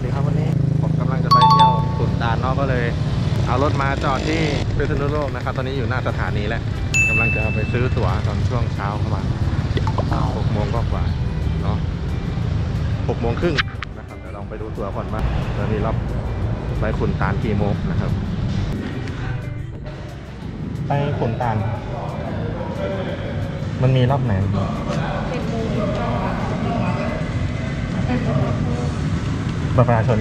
วัสดีครับวันนี้ผมกำลังจะไปเที่ยวสุดดานนอกก็เลยเอารถมาจอดที่พิษณุโลกนะครับตอนนี้อยู่หน้าสถานีแล้วกำลังจะไปซื้อตั๋วตอนช่วงเช้าประมาณ6 โมงกว่าเนาะ6 โมงครึ่งนะครับเดี๋ยวลองไปดูตั๋วก่อนว่าตอนนี้รับไปขุนตาลกี่โมงนะครับไปขุนตาลมันมีรอบไหนบัตรประชาชน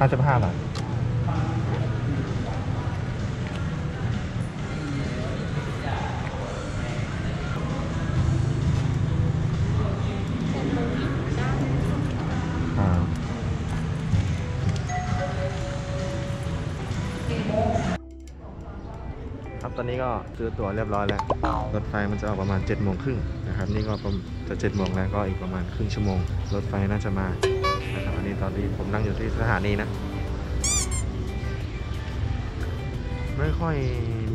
55 บาทครับตอนนี้ก็ซื้อตั๋วเรียบร้อยแล้วรถไฟมันจะออกประมาณ7 โมงครึ่งนะครับนี่ก็จะ7 โมงแล้วก็อีกประมาณครึ่งชั่วโมงรถไฟน่าจะมานะครับอันนี้ตอนนี้ผมนั่งอยู่ที่สถานีนะไม่ค่อย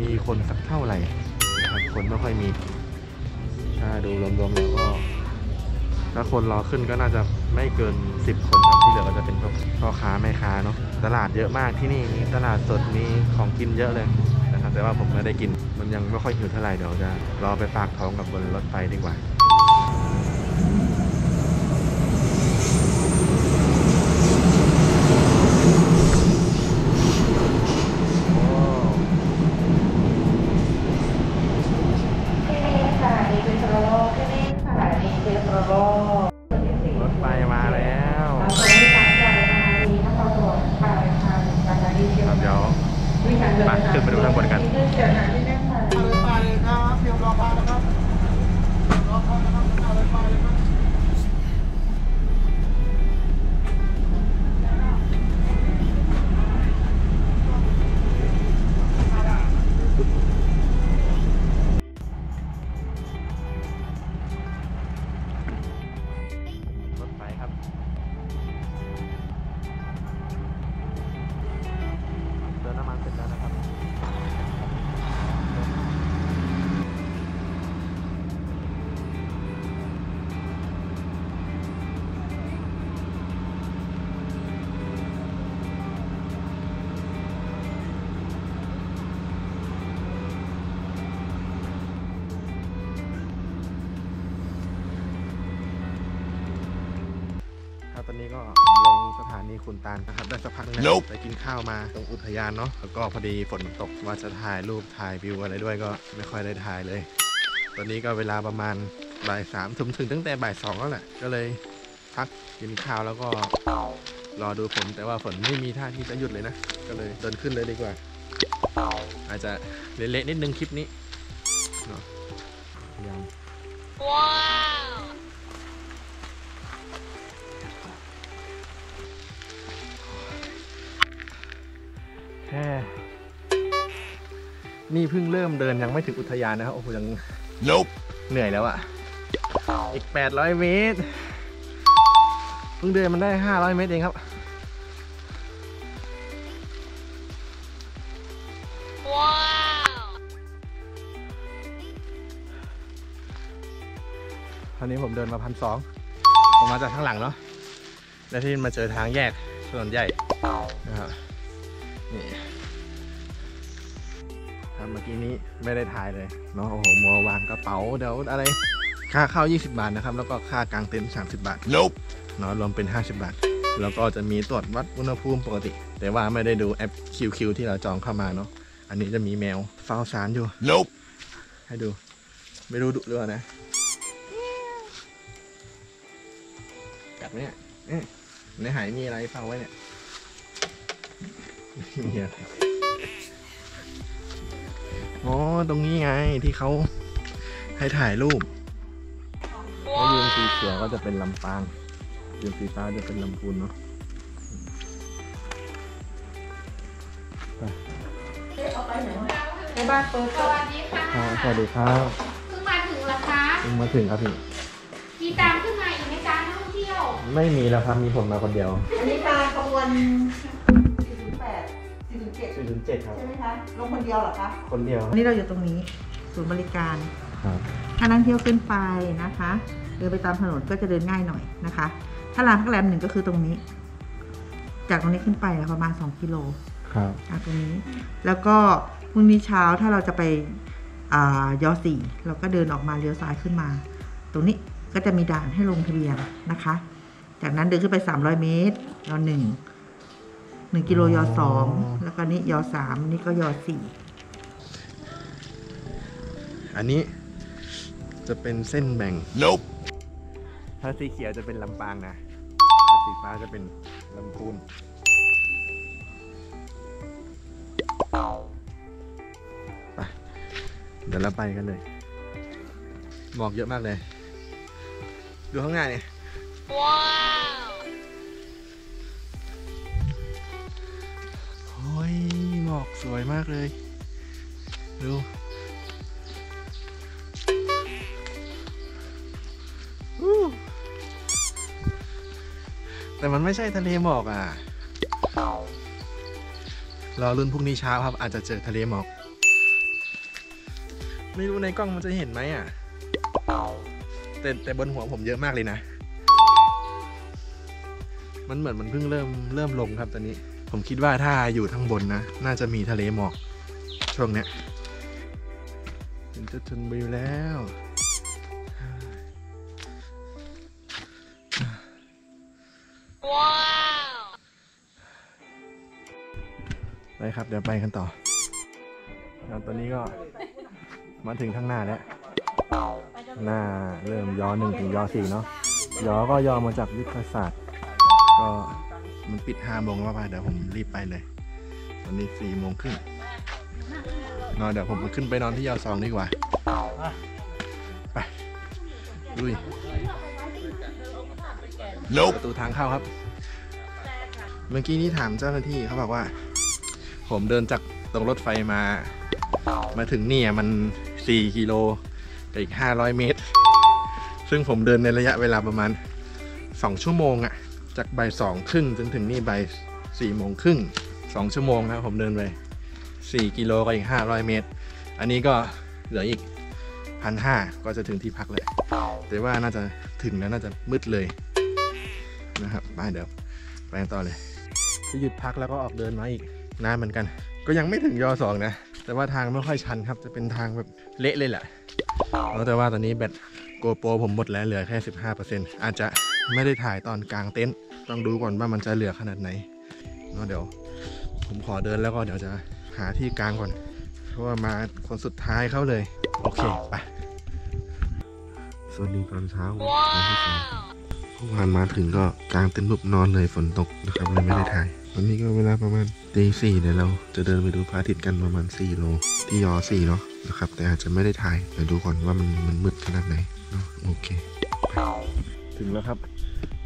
มีคนสักเท่าไหร่ครับคนไม่ค่อยมีถ้าดูรวมๆแล้วก็ถ้าคนรอขึ้นก็น่าจะไม่เกิน10 คนครับที่เหลือก็จะเป็นพ่อค้าแม่ค้าเนาะตลาดเยอะมากที่นี่มีตลาดสดมีของกินเยอะเลยนะครับแต่ว่าผมไม่ได้กินมันยังไม่ค่อยหิวเท่าไหร่เดี๋ยวจะรอไปฝากท้องกับบนรถไฟดีกว่ามาขึ้นไปดูข้างบนกันตอนนี้ก็ลงสถานีขุนตาลนะครับได้สักพักนึงแล้วไปกินข้าวมาตรงอุทยานเนาะแล้วก็พอดีฝนตกว่าจะถ่ายรูปถ่ายวิวอะไรด้วยก็ไม่ค่อยได้ถ่ายเลยตอนนี้ก็เวลาประมาณบ่าย 3ถึงตั้งแต่บ่าย 2แล้วแหละก็เลยพักกินข้าวแล้วก็รอดูฝนแต่ว่าฝนไม่มีท่าที่จะหยุดเลยนะก็เลยเดินขึ้นเลยดีกว่าอาจจะเละๆนิดนึงคลิปนี้เนาะว้าวนี่เพิ่งเริ่มเดินยังไม่ถึงอุทยานนะครับโอ้โหยัง nope. เหนื่อยแล้วอ่ะอีก800 เมตรเพิ่งเดินมันได้500 เมตรเองครับว้าวตอนนี้ผมเดินมา1,200ผมมาจากข้างหลังเนาะแล้วที่มาเจอทางแยกถนนใหญ่นะครับนี่ครับเมื่อกี้นี้ไม่ได้ถ่ายเลยเนาะโอ้โหมัววางกระเป๋าเดี๋ยวอะไรค่าเข้า20 บาทนะครับแล้วก็ค่ากางเต็นท์30 บาทเนาะรวมเป็น50 บาทแล้วก็จะมีตรวจวัดอุณหภูมิปกติแต่ว่าไม่ได้ดูแอป QQ ที่เราจองเข้ามาเนาะอันนี้จะมีแมวเฝ้าสารอยู่ให้ดูไม่รู้ดุหรือเปล่านะกัดไหมเนี่ยในหายมีอะไรเฝ้าไว้เนี่ยอ๋อตรงนี้ไงที่เขาให้ถ่ายรูปแล้วยืนสีเขียวก็จะเป็นลำปางยืนสีฟ้าจะเป็นลำพูนเนาะในบ้านเปิดสวัสดีค่ะสวัสดีครับเพิ่งมาถึงเหรอคะเพิ่งมาถึงครับพี่มีตามขึ้นมาอีกไหมคะนักท่องเที่ยวไม่มีแล้วครับมีผมมาคนเดียวอันนี้มาขบวน 407ครับใช่ไหมคะลงคนเดียวเหรอคะคนเดียวนี่เราอยู่ตรงนี้ศูนย์บริการถ้านั่งเที่ยวขึ้นไปนะคะเดินไปตามถนนก็จะเดินง่ายหน่อยนะคะถ้าร้านพักแรมหนึ่งก็คือตรงนี้จากตรงนี้ขึ้นไปประมาณ2กิโลครับตรงนี้แล้วก็พรุ่งนี้เช้าถ้าเราจะไปย.4เราก็เดินออกมาเลี้ยวซ้ายขึ้นมาตรงนี้ก็จะมีด่านให้ลงทะเบียนนะคะจากนั้นเดินขึ้นไป300เมตรย.1 1กิโลย.2แล้วก็นี้ย.3นี่ก็ย.4อันนี้จะเป็นเส้นแบ่งถ้าสีเขียวจะเป็นลำปางนะถ้าสีฟ้าจะเป็นลำพูนไปเดี๋ยวเราไปกันเลยหมอกเยอะมากเลยดูข้างหน้าเนี่ยว้าวโอ้ยหมอกสวยมากเลยดูแต่มันไม่ใช่ทะเลหมอกอ่ะรอรุ่นพรุ่งนี้เช้าครับอาจจะเจอทะเลหมอกไม่รู้ในกล้องมันจะเห็นไหมอ่ะแต่บนหัวผมเยอะมากเลยนะมันเหมือนมันเพิ่งเริ่มลงครับตอนนี้ผมคิดว่าถ้าอยู่ข้างบนนะน่าจะมีทะเลหมอกช่วงเนี้ยถึงจะชลบุรีแล้วไปครับเดี๋ยวไปกันต่อตอนนี้ก็มาถึงข้างหน้าแล้วหน้าเริ่มย.1 ถึงย.4 เนาะยอก็ยอมาจากยุทธศาสตร์ก็มันปิด5 โมงแล้วป่ะเดี๋ยวผมรีบไปเลยตอนนี้4 โมงครึ่งนอนเดี๋ยวผมขึ้นไปนอนที่ย.2 ดีกว่าไปลุยประตูทางเข้าครับเมื่อกี้นี้ถามเจ้าหน้าที่เขาบอกว่าผมเดินจากตรงรถไฟมาถึงนี่มัน4 กิโลกับอีก500 เมตรซึ่งผมเดินในระยะเวลาประมาณ2 ชั่วโมงอะจากบ่าย2 ครึ่งจนถึงนี่บ่าย4 โมงครึ่ง2 ชั่วโมงนะผมเดินไป4 กิโลกับอีก500 เมตรอันนี้ก็เหลืออีก1,500ก็จะถึงที่พักเลยแต่ว่าน่าจะถึงแล้วน่าจะมืดเลยนะครับไปเดี๋ยวไปต่อเลยจะหยุดพักแล้วก็ออกเดินมาอีกนานเหมือนกันก็ยังไม่ถึงย.2 นะแต่ว่าทางไม่ค่อยชันครับจะเป็นทางแบบเละเลยแหละแล้วแต่ว่าตอนนี้แบตโกโปรผมหมดแล้วเหลือแค่ 15% อาจจะไม่ได้ถ่ายตอนกลางเต็นท์ต้องดูก่อนว่ามันจะเหลือขนาดไหนเดี๋ยวผมขอเดินแล้วก็เดี๋ยวจะหาที่กลางก่อนเพราะว่ามาคนสุดท้ายเขาเลยโอเคไปสวัสดีตอนเช้าเมื่อวานมาถึงก็กลางเต็นท์ปุ๊บนอนเลยฝนตกนะครับเลยไม่ได้ถ่ายวันนี้ก็เวลาประมาณตี 4เดี๋ยวเราจะเดินไปดูพระอาทิตย์กันประมาณ4 โลที่ย.4เนาะนะครับแต่อาจจะไม่ได้ถ่ายไปดูก่อนว่ามันมืดขนาดไหนเนาะโอเคถึงแล้วครับ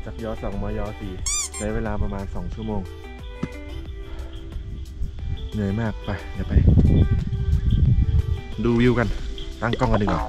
จากย.2มาย.4ใช้เวลาประมาณ2 ชั่วโมงเหนื่อยมากไปเดี๋ยวไปดูวิวกันตั้งกล้องกันดีกว่า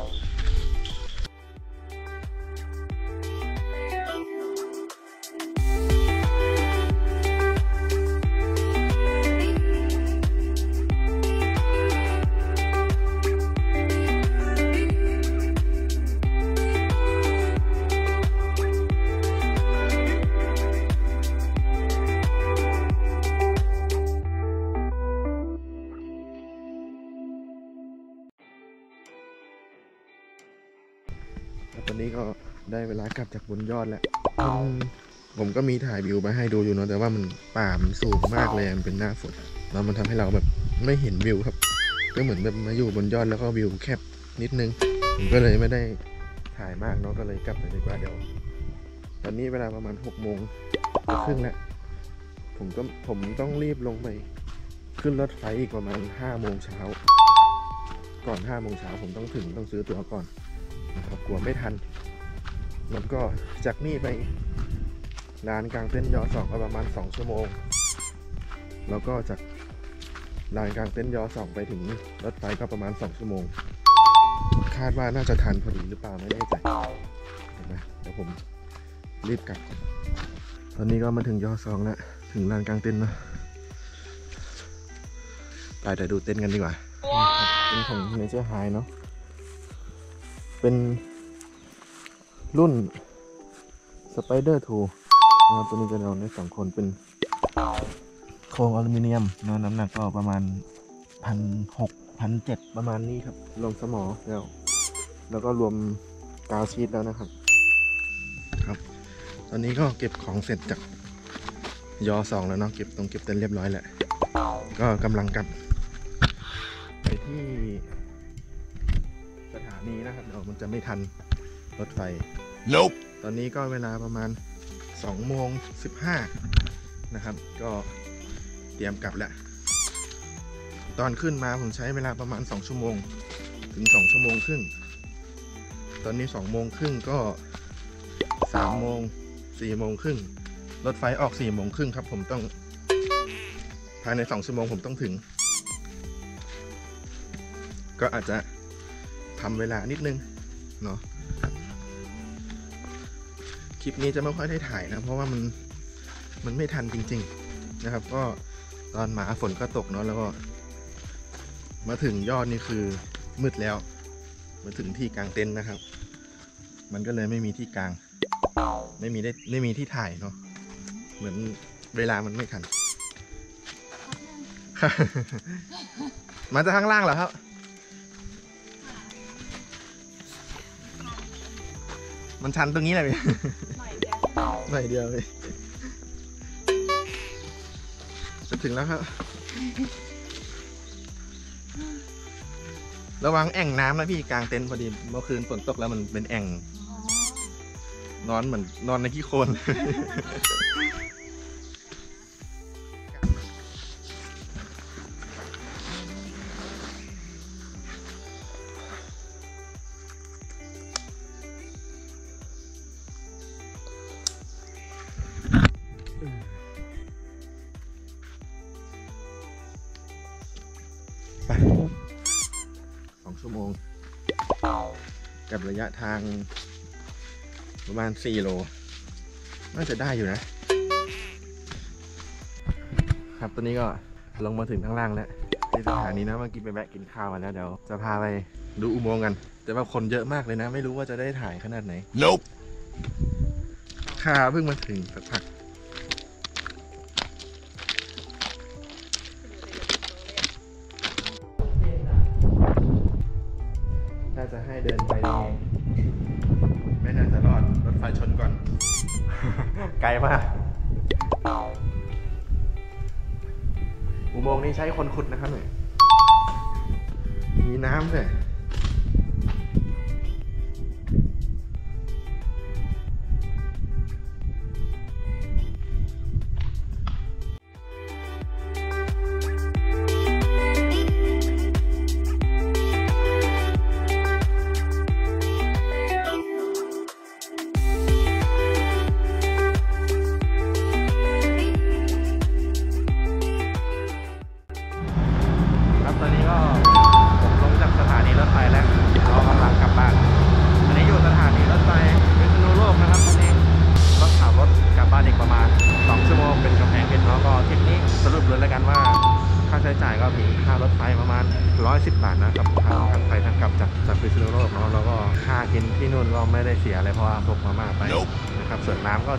ตอนนี้ก็ได้เวลากลับจากบนยอดแล้วผมก็มีถ่ายวิวไปให้ดูอยู่เนาะแต่ว่ามันป่ามันสูงมากเลยมันเป็นหน้าฝนแล้วมันทำให้เราแบบไม่เห็นวิวครับก็เหมือนแบบมาอยู่บนยอดแล้วก็วิวแคบนิดนึงผมก็เลยไม่ได้ถ่ายมากเนาะก็เลยกลับไปดีกว่าเดี๋ยวตอนนี้เวลาประมาณ6 โมงครึ่งแล้วผมต้องรีบลงไปขึ้นรถไฟอีกประมาณ5 โมงเช้าก่อน5 โมงเช้าผมต้องซื้อตั๋วก่อนกลัวไม่ทันแล้วก็จากนี่ไปลานกลางเต้นย.2ประมาณ2 ชั่วโมงแล้วก็จากลานกลางเต้นย.2ไปถึงรถไฟก็ประมาณ2 ชั่วโมงคาดว่าน่าจะทันพอดีหรือเปล่าไม่แน่ใจเห็นไหมเดี๋ยวผมรีบกลับตอนนี้ก็มาถึงย.2แล้วถึงลานกลางเต้นเนาะ ไปเดี๋ยวดูเต้นกันดีกว่าเป็นของเนเจอร์ไฮเนาะเป็นรุ่นสไปเดอร์ทูนะครับตัวนี้จะนอนได้สองคนเป็นโครงอลูมิเนียมนะน้ำหนักก็ประมาณ 1,600-1,700 ประมาณนี้ครับรวมสมอแล้วก็รวมกาวชีทแล้วนะครับตอนนี้ก็เก็บของเสร็จจากยอ2แล้วเนาะเก็บเต็นท์เรียบร้อยแหละก็กำลังกลับไปที่สถานีนะครับเดี๋ยวมันจะไม่ทันรถไฟ Nope. ตอนนี้ก็เวลาประมาณ 2:15 นนะครับก็เตรียมกลับแล้วตอนขึ้นมาผมใช้เวลาประมาณ2 ชั่วโมงถึง2 ชั่วโมงครึ่งตอนนี้2 โมงครึ่งก็3 โมง4 โมงครึ่งรถไฟออก4 โมงครึ่งครับผมต้องภายใน2 ชั่วโมงผมต้องถึงก็อาจจะทำเวลานิดนึงเนาะคลิปนี้จะไม่ค่อยได้ถ่ายนะเพราะว่ามันไม่ทันจริงๆนะครับก็ตอนมาฝนก็ตกเนาะแล้วก็มาถึงยอดนี่คือมืดแล้วมาถึงที่กลางเต็นท์นะครับมันก็เลยไม่มีที่กลางไม่มีที่ถ่ายเนาะเหมือนเวลามันไม่ทัน มาจากข้างล่างเหรอครับมันชันตรงนี้เลย หน่อยเดียวเลยจะถึงแล้วครับ ระวังแอ่งน้ำนะพี่กลางเต็นท์พอดีเมื่อคืนฝนตกแล้วมันเป็นแอ่งนอนเหมือนนอนในขี้โคลนไป2 ชั่วโมงกับระยะทางประมาณ4 โลน่าจะได้อยู่นะครับตอนนี้ก็ลงมาถึงข้างล่างแล้วที่สถานีนะเมื่อกี้ไปแวะกินข้าวมาแล้วเดี๋ยวจะพาไปดูอุโมงค์กันแต่ว่าคนเยอะมากเลยนะไม่รู้ว่าจะได้ถ่ายขนาดไหน Nope ข้าเพิ่งมาถึงสักพักถ้าจะให้เดินไปไม่น่าจะรอดรถไฟชนก่อน ไกลมากอุโมงค์นี้ใช้คนขุดนะครับเนี่ยมีน้ำเลย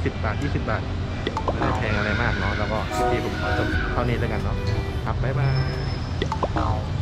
10 บาท 20 บาทไม่ได้แพงอะไรมากเนาะแล้วก็ที่ผมขอจบเท่านี้แล้วกันเนาะครับบ๊ายบาย